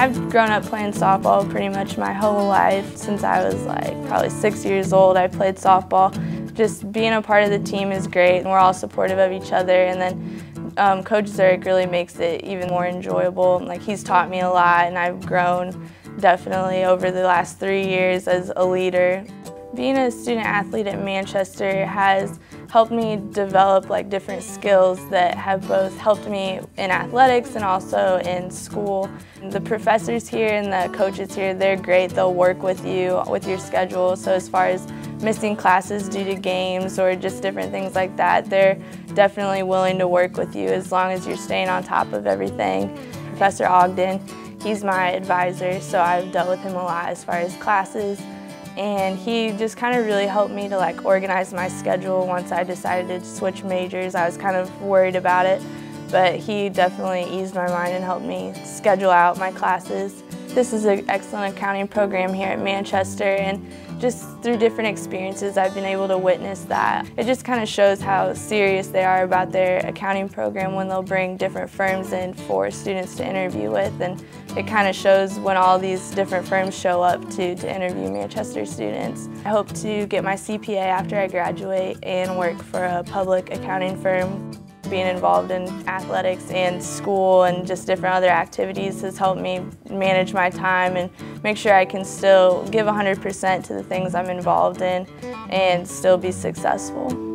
I've grown up playing softball pretty much my whole life. Since I was like probably 6 years old, I played softball. Just being a part of the team is great, and we're all supportive of each other. And then Coach Zurich really makes it even more enjoyable. Like, he's taught me a lot, and I've grown definitely over the last 3 years as a leader. Being a student athlete at Manchester has helped me develop like different skills that have both helped me in athletics and also in school. The professors here and the coaches here, they're great. They'll work with you with your schedule. So as far as missing classes due to games or just different things like that, they're definitely willing to work with you as long as you're staying on top of everything. Professor Ogden, he's my advisor, so I've dealt with him a lot as far as classes. And he just kind of really helped me to like organize my schedule once I decided to switch majors. I was kind of worried about it, but he definitely eased my mind and helped me schedule out my classes. This is an excellent accounting program here at Manchester, and just through different experiences I've been able to witness that. It just kind of shows how serious they are about their accounting program when they'll bring different firms in for students to interview with, and it kind of shows when all these different firms show up to interview Manchester students. I hope to get my CPA after I graduate and work for a public accounting firm. Being involved in athletics and school and just different other activities has helped me manage my time and make sure I can still give 100% to the things I'm involved in and still be successful.